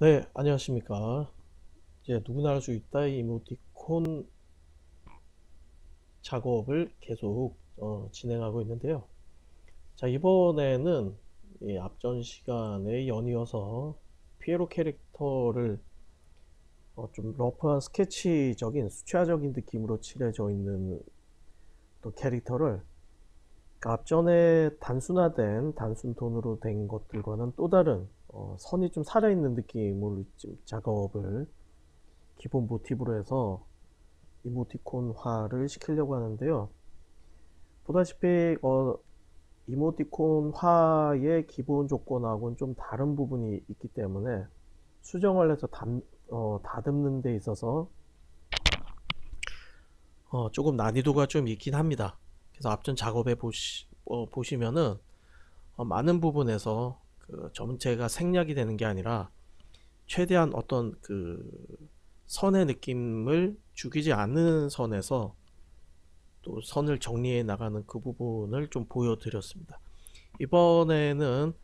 네, 안녕하십니까. 이제 누구나 할 수 있다 이 이모티콘 작업을 계속 진행하고 있는데요. 자, 이번에는 이 앞전 시간에 연이어서 피에로 캐릭터를 좀 러프한 스케치적인 수채화적인 느낌으로 칠해져 있는 또 캐릭터를 앞전에 단순화된 단순 톤으로 된 것들과는 또 다른 선이 좀 살아있는 느낌으로 지금 작업을 기본 모티브로 해서 이모티콘화를 시키려고 하는데요. 보다시피 이모티콘화의 기본 조건하고는 좀 다른 부분이 있기 때문에 수정을 해서 다듬는 데 있어서 조금 난이도가 좀 있긴 합니다. 그래서 앞전 작업에 보시면은 많은 부분에서 그 점체가 생략이 되는 게 아니라 최대한 어떤 그 선의 느낌을 죽이지 않는 선에서 또 선을 정리해 나가는 그 부분을 좀 보여드렸습니다. 이번에는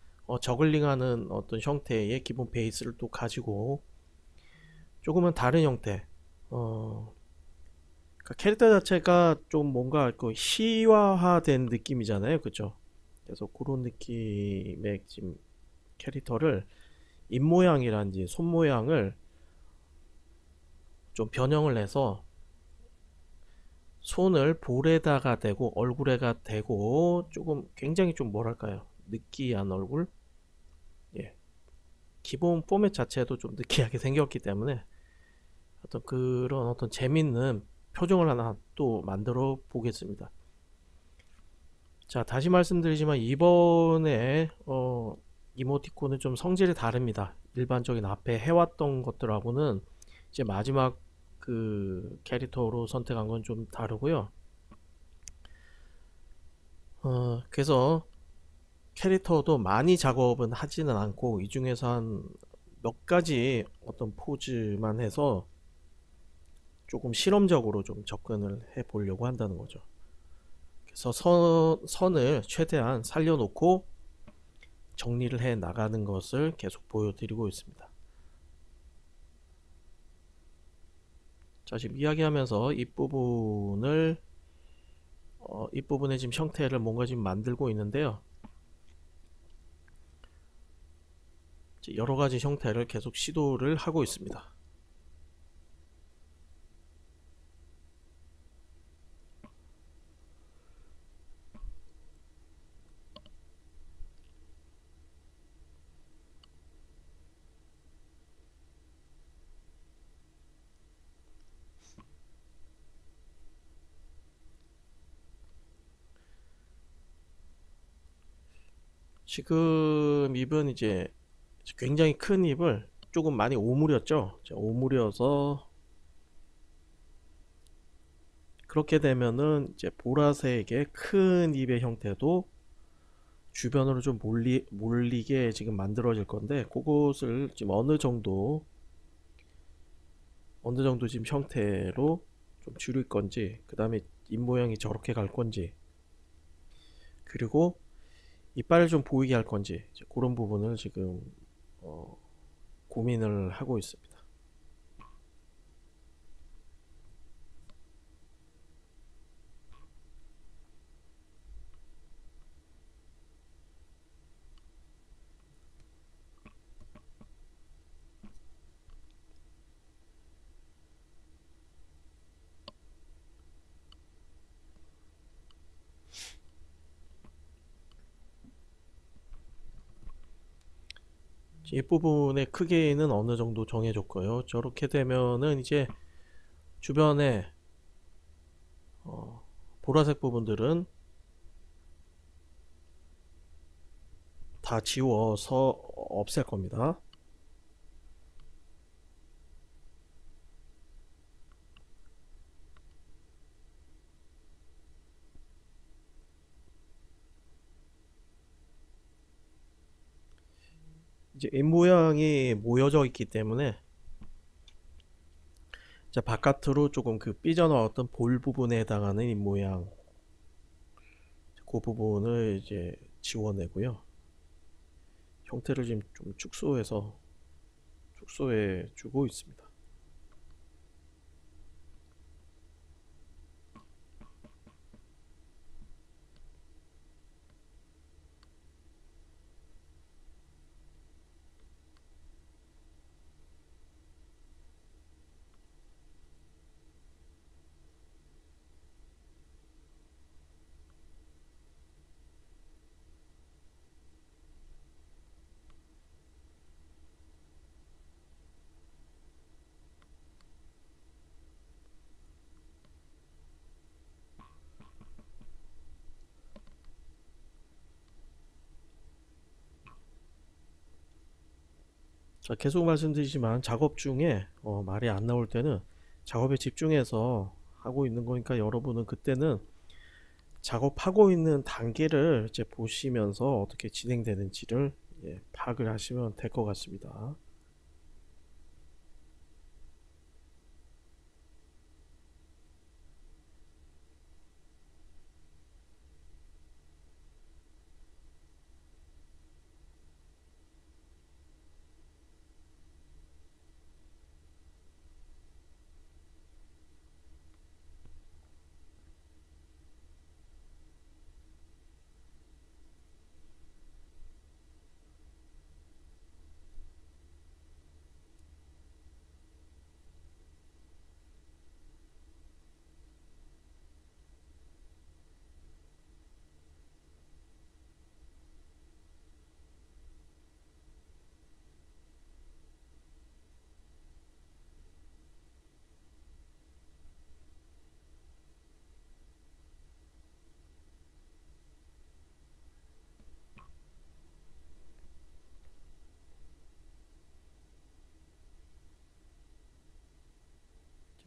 저글링하는 어떤 형태의 기본 베이스를 또 가지고 조금은 다른 형태 캐릭터 자체가 좀 뭔가 그 희화화된 느낌이잖아요, 그죠? 그래서 그런 느낌의 지금 캐릭터를 입모양이란지 손모양을 좀 변형을 해서 손을 볼에다가 대고 얼굴에가 대고 조금 굉장히 좀 뭐랄까요, 느끼한 얼굴. 예, 기본 포맷 자체도 좀 느끼하게 생겼기 때문에 어떤 그런 어떤 재밌는 표정을 하나 또 만들어 보겠습니다. 자, 다시 말씀드리지만 이번에 이모티콘은 좀 성질이 다릅니다. 일반적인 앞에 해왔던 것들하고는 이제 마지막 그 캐릭터로 선택한 건 좀 다르고요. 그래서 캐릭터도 많이 작업은 하지는 않고 이 중에서 한 몇 가지 어떤 포즈만 해서 조금 실험적으로 좀 접근을 해 보려고 한다는 거죠. 그래서 선을 최대한 살려놓고 정리를 해 나가는 것을 계속 보여드리고 있습니다. 자, 지금 이야기하면서 이 부분의 지금 형태를 뭔가 지금 만들고 있는데요. 여러 가지 형태를 계속 시도를 하고 있습니다. 지금 입은 이제 굉장히 큰 입을 조금 많이 오므렸죠. 오므려서 그렇게 되면은 이제 보라색의 큰 입의 형태도 주변으로 좀 몰리게 지금 만들어질 건데, 그것을 지금 어느 정도 지금 형태로 좀 줄일 건지, 그 다음에 입 모양이 저렇게 갈 건지, 그리고 이빨을 좀 보이게 할 건지, 이제 그런 부분을 지금 고민을 하고 있습니다. 이 부분의 크기는 어느 정도 정해줬고요. 저렇게 되면은 이제 주변에 보라색 부분들은 다 지워서 없앨 겁니다. 이제 입모양이 모여져 있기 때문에 자, 바깥으로 조금 그 삐져나왔던 볼 부분에 해당하는 입모양, 그 부분을 이제 지워내고요. 형태를 지금 좀 축소해서 숙소에 주고 있습니다. 자, 계속 말씀드리지만 작업 중에 말이 안 나올 때는 작업에 집중해서 하고 있는 거니까 여러분은 그때는 작업하고 있는 단계를 이제 보시면서 어떻게 진행되는지를 파악을 하시면 될 것 같습니다.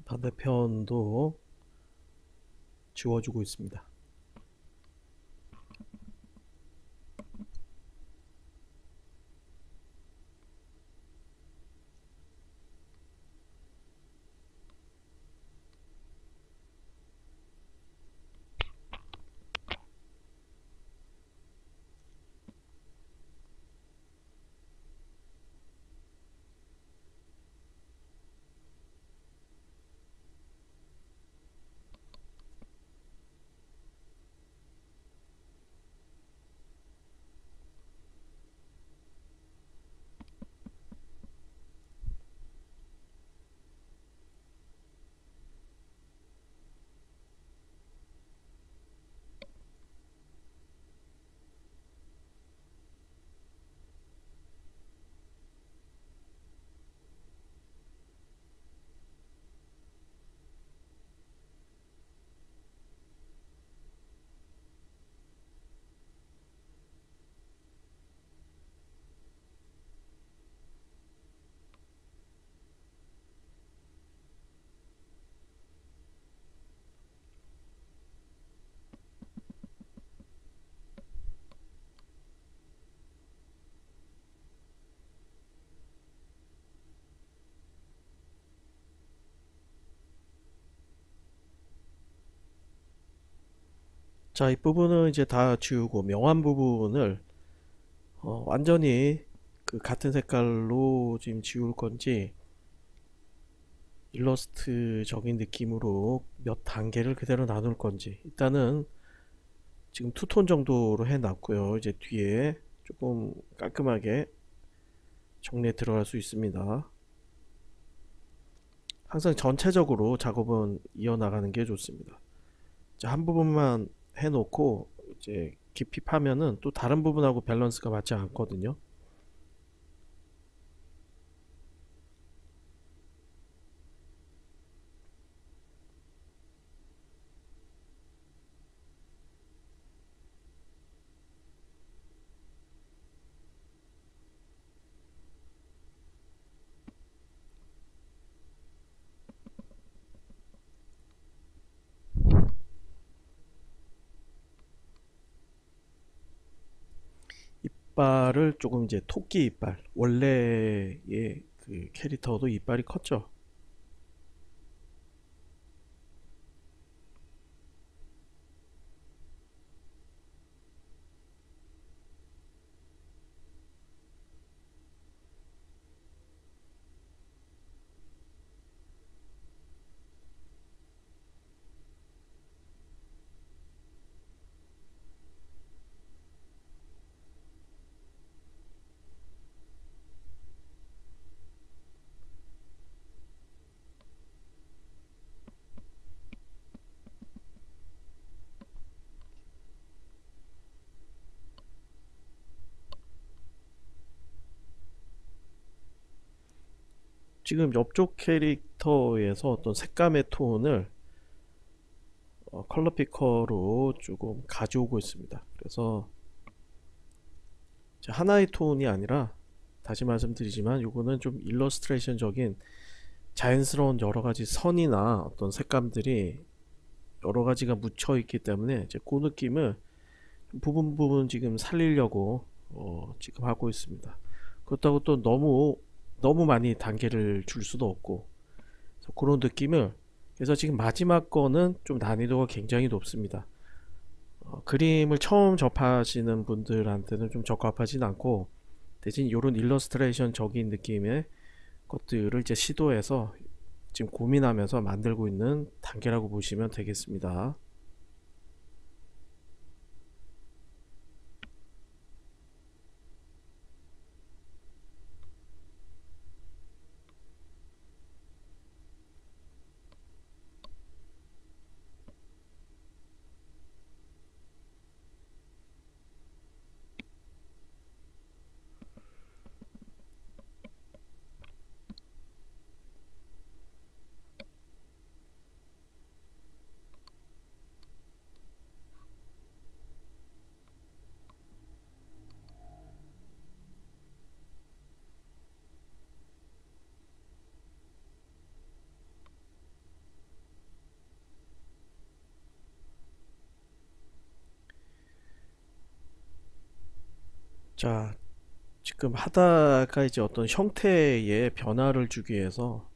반대편도 지워주고 있습니다. 자, 이 부분은 이제 다 지우고 명암 부분을 완전히 그 같은 색깔로 지금 지울 건지 일러스트적인 느낌으로 몇 단계를 그대로 나눌 건지 일단은 지금 투톤 정도로 해놨고요. 이제 뒤에 조금 깔끔하게 정리에 들어갈 수 있습니다. 항상 전체적으로 작업은 이어나가는 게 좋습니다. 자, 한 부분만 해놓고 이제 깊이 파면은 또 다른 부분하고 밸런스가 맞지 않거든요. 이빨을 조금 이제 토끼 이빨, 원래의 그 캐릭터도 이빨이 컸죠. 지금 옆쪽 캐릭터에서 어떤 색감의 톤을 컬러 피커로 조금 가져오고 있습니다. 그래서 하나의 톤이 아니라, 다시 말씀드리지만 요거는 좀 일러스트레이션적인 자연스러운 여러가지 선이나 어떤 색감들이 여러가지가 묻혀 있기 때문에 이제 그 느낌을 부분 부분 지금 살리려고 지금 하고 있습니다. 그렇다고 또 너무 많이 단계를 줄 수도 없고, 그래서 그런 느낌을, 그래서 지금 마지막 거는 좀 난이도가 굉장히 높습니다. 그림을 처음 접하시는 분들한테는 좀 적합하진 않고, 대신 요런 일러스트레이션적인 느낌의 것들을 이제 시도해서 지금 고민하면서 만들고 있는 단계라고 보시면 되겠습니다. 자, 지금 하다가 이제 어떤 형태의 변화를 주기 위해서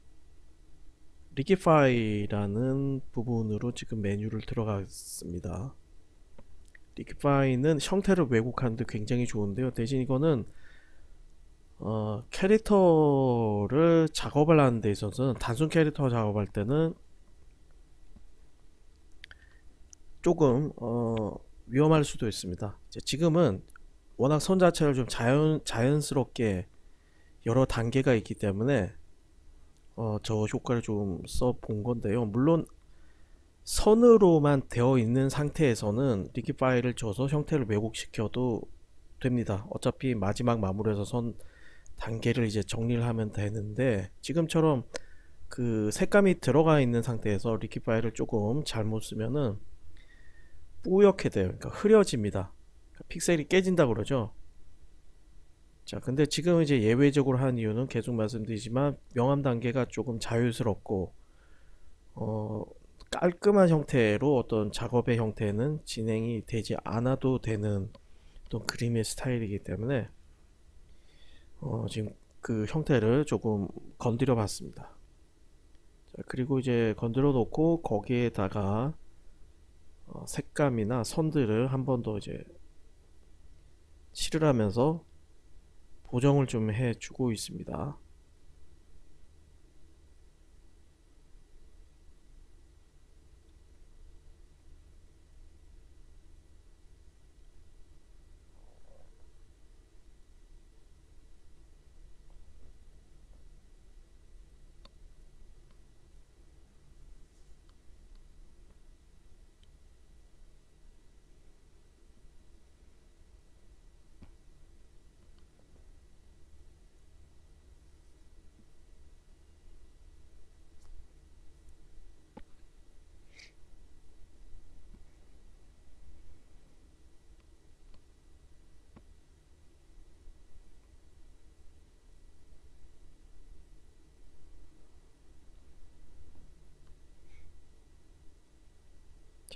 리기파이라는 부분으로 지금 메뉴를 들어갔습니다. 리기파이는 형태를 왜곡하는데 굉장히 좋은데요, 대신 이거는 캐릭터를 작업을 하는 데 있어서는, 단순 캐릭터 작업할 때는 조금 위험할 수도 있습니다. 지금은 워낙 선 자체를 좀 자연스럽게 여러 단계가 있기 때문에 저 효과를 좀 써본 건데요. 물론 선으로만 되어 있는 상태에서는 리기파이를 줘서 형태를 왜곡시켜도 됩니다. 어차피 마지막 마무리에서 선 단계를 이제 정리를 하면 되는데, 지금처럼 그 색감이 들어가 있는 상태에서 리기파이를 조금 잘못 쓰면은 뿌옇게 돼요. 그러니까 흐려집니다. 픽셀이 깨진다 그러죠. 자, 근데 지금 이제 예외적으로 한 이유는 계속 말씀드리지만 명암 단계가 조금 자유스럽고 깔끔한 형태로 어떤 작업의 형태는 진행이 되지 않아도 되는 어떤 그림의 스타일이기 때문에 지금 그 형태를 조금 건드려 봤습니다. 자, 그리고 이제 건드려 놓고 거기에다가 색감이나 선들을 한 번 더 이제 칠하면서 보정을 좀 해주고 있습니다.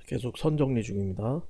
계속 선 정리 중입니다.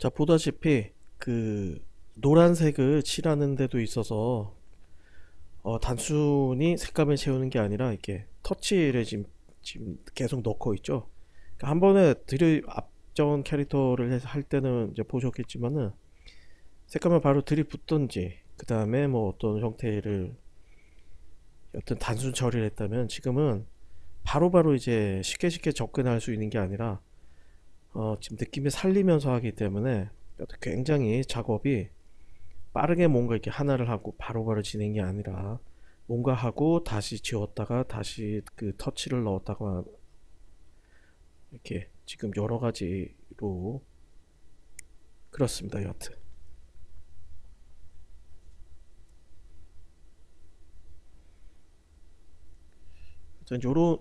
자, 보다시피 그 노란색을 칠하는 데도 있어서 단순히 색감을 채우는 게 아니라 이렇게 터치를 지금 계속 넣고 있죠. 그러니까 한 번에 드립 앞전 캐릭터를 해서 할 때는 이제 보셨겠지만은 색감을 바로 들이붓던지 그 다음에 뭐 어떤 형태를 어떤 단순 처리를 했다면, 지금은 바로바로 이제 쉽게 접근할 수 있는 게 아니라 지금 느낌을 살리면서 하기 때문에 굉장히 작업이 빠르게 뭔가 이렇게 하나를 하고 바로바로 진행이 아니라 뭔가 하고 다시 지웠다가 다시 그 터치를 넣었다가 이렇게 지금 여러 가지로 그렇습니다. 여하튼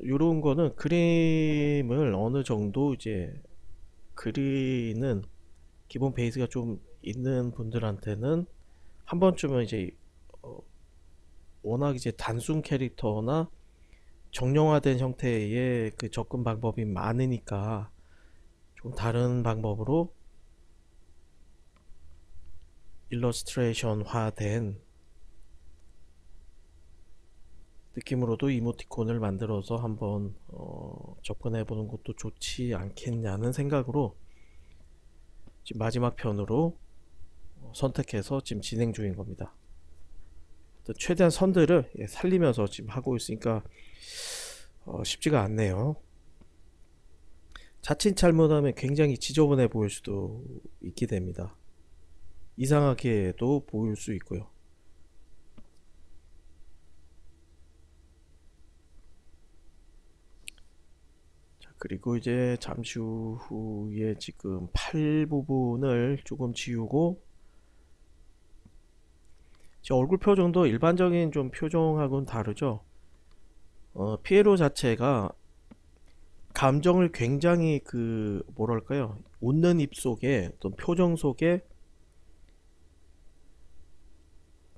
요런 거는 그림을 어느 정도 이제 그리는 기본 베이스가 좀 있는 분들한테는 한 번쯤은 이제 워낙 이제 단순 캐릭터나 정형화된 형태의 그 접근 방법이 많으니까 좀 다른 방법으로 일러스트레이션화된 느낌으로도 이모티콘을 만들어서 한번 접근해 보는 것도 좋지 않겠냐는 생각으로 지금 마지막 편으로 선택해서 지금 진행 중인 겁니다. 최대한 선들을 살리면서 지금 하고 있으니까 쉽지가 않네요. 자칫 잘못하면 굉장히 지저분해 보일 수도 있게 됩니다. 이상하게도 보일 수 있고요. 그리고 이제 잠시 후에 지금 팔 부분을 조금 지우고, 제 얼굴 표정도 일반적인 좀 표정하고는 다르죠. 피에로 자체가 감정을 굉장히 그 뭐랄까요, 웃는 입 속에 또 표정 속에,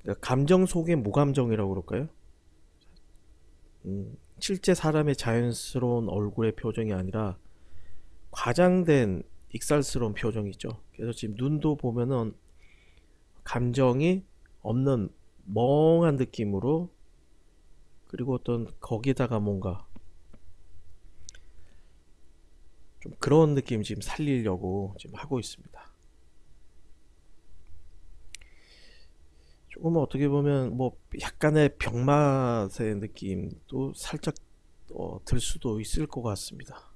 그러니까 감정 속에 무감정이라고 그럴까요? 실제 사람의 자연스러운 얼굴의 표정이 아니라 과장된 익살스러운 표정이죠. 그래서 지금 눈도 보면은 감정이 없는 멍한 느낌으로, 그리고 어떤 거기다가 뭔가 좀 그런 느낌 지금 살리려고 지금 하고 있습니다. 조금 어떻게 보면 뭐 약간의 병맛의 느낌도 살짝 들 수도 있을 것 같습니다.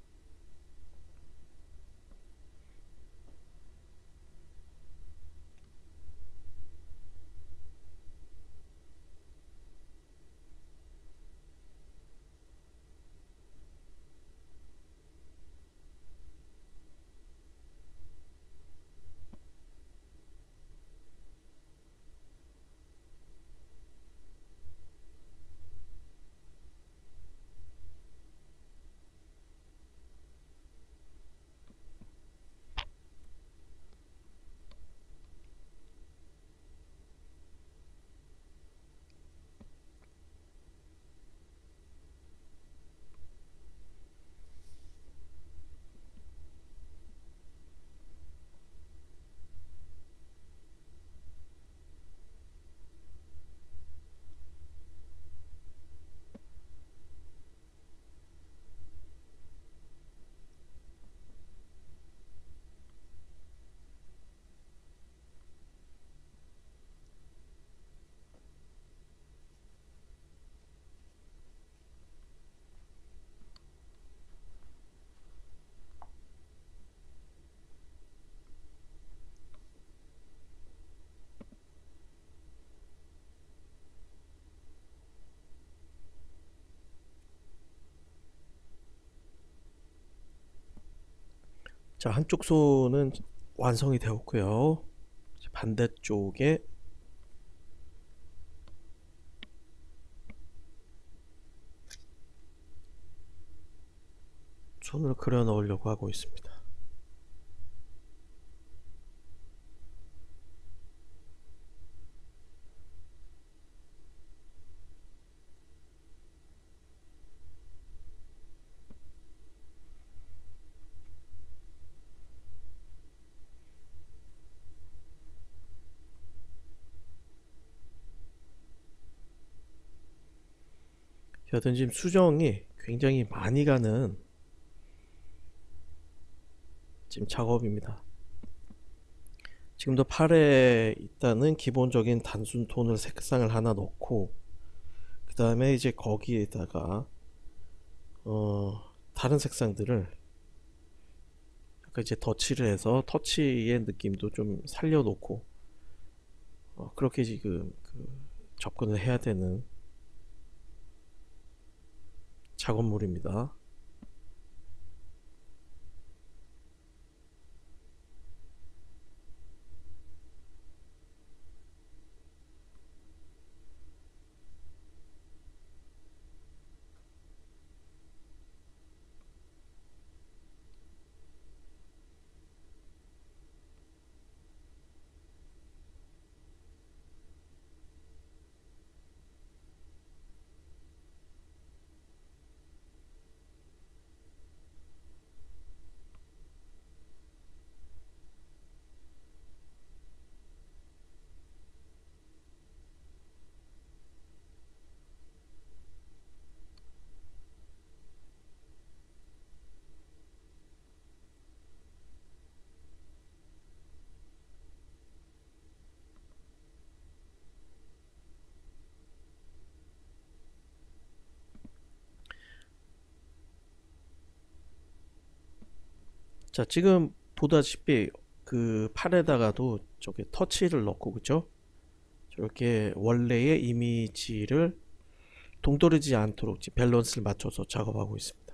자, 한쪽 손은 완성이 되었고요. 반대쪽에 손을 그려 넣으려고 하고 있습니다. 여튼 지금 수정이 굉장히 많이 가는 지금 작업입니다. 지금도 팔에 있다는 기본적인 단순 톤을 색상을 하나 넣고, 그 다음에 이제 거기에다가 다른 색상들을 약간 이제 덧칠을 해서 터치의 느낌도 좀 살려놓고, 그렇게 지금 접근을 해야 되는 작업물입니다. 자, 지금 보다시피 그 팔에다가도 저게 터치를 넣고, 그죠? 저렇게 원래의 이미지를 동떨어지지 않도록 밸런스를 맞춰서 작업하고 있습니다.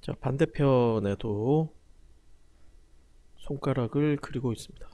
자, 반대편에도 손가락을 그리고 있습니다.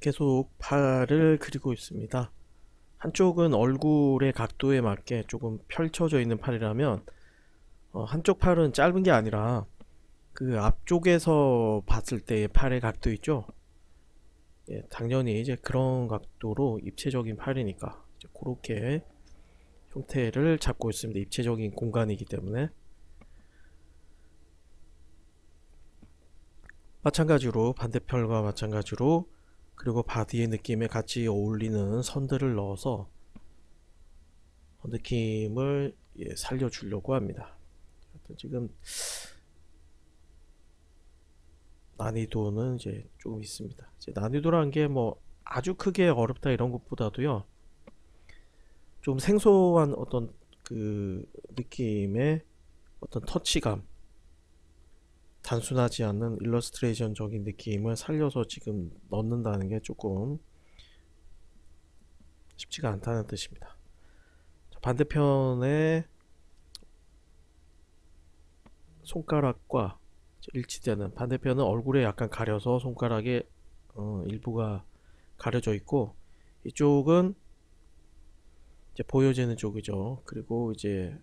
계속 팔을 그리고 있습니다. 한쪽은 얼굴의 각도에 맞게 조금 펼쳐져 있는 팔이라면, 한쪽 팔은 짧은 게 아니라 그 앞쪽에서 봤을 때의 팔의 각도 있죠. 예, 당연히 이제 그런 각도로 입체적인 팔이니까 이제 그렇게 형태를 잡고 있습니다. 입체적인 공간이기 때문에. 마찬가지로 반대편과 마찬가지로, 그리고 바디의 느낌에 같이 어울리는 선들을 넣어서 느낌을 살려주려고 합니다. 지금 난이도는 이제 조금 있습니다. 이제 난이도란 게 뭐 아주 크게 어렵다 이런 것보다도요, 좀 생소한 어떤 그 느낌의 어떤 터치감, 단순하지 않은 일러스트레이션적인 느낌을 살려서 지금 넣는다는 게 조금 쉽지가 않다는 뜻입니다. 반대편의 손가락과 일치되는, 반대편은 얼굴에 약간 가려서 손가락의 일부가 가려져 있고, 이쪽은 이제 보여지는 쪽이죠. 그리고 이제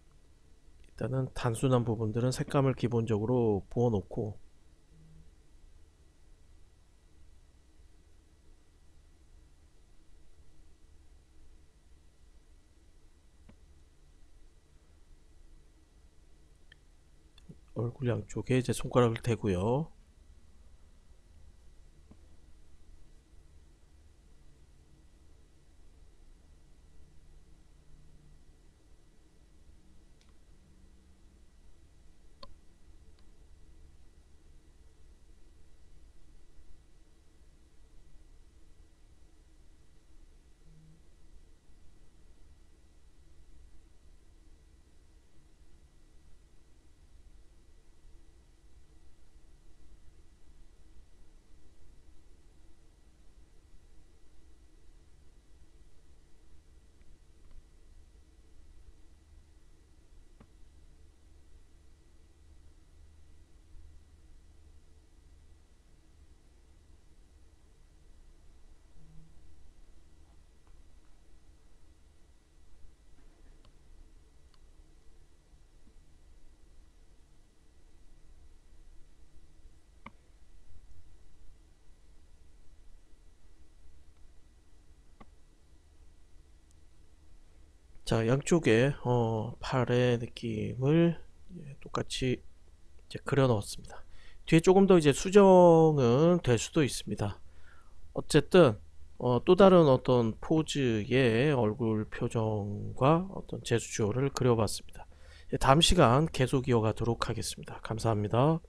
일단은 단순한 부분들은 색감을 기본적으로 부어 놓고, 얼굴 양쪽에 이제 손가락을 대고요. 자, 양쪽에 팔의 느낌을 똑같이 이제 그려 넣었습니다. 뒤에 조금 더 이제 수정은 될 수도 있습니다. 어쨌든 또 다른 어떤 포즈의 얼굴 표정과 어떤 제스처를 그려봤습니다. 다음 시간 계속 이어가도록 하겠습니다. 감사합니다.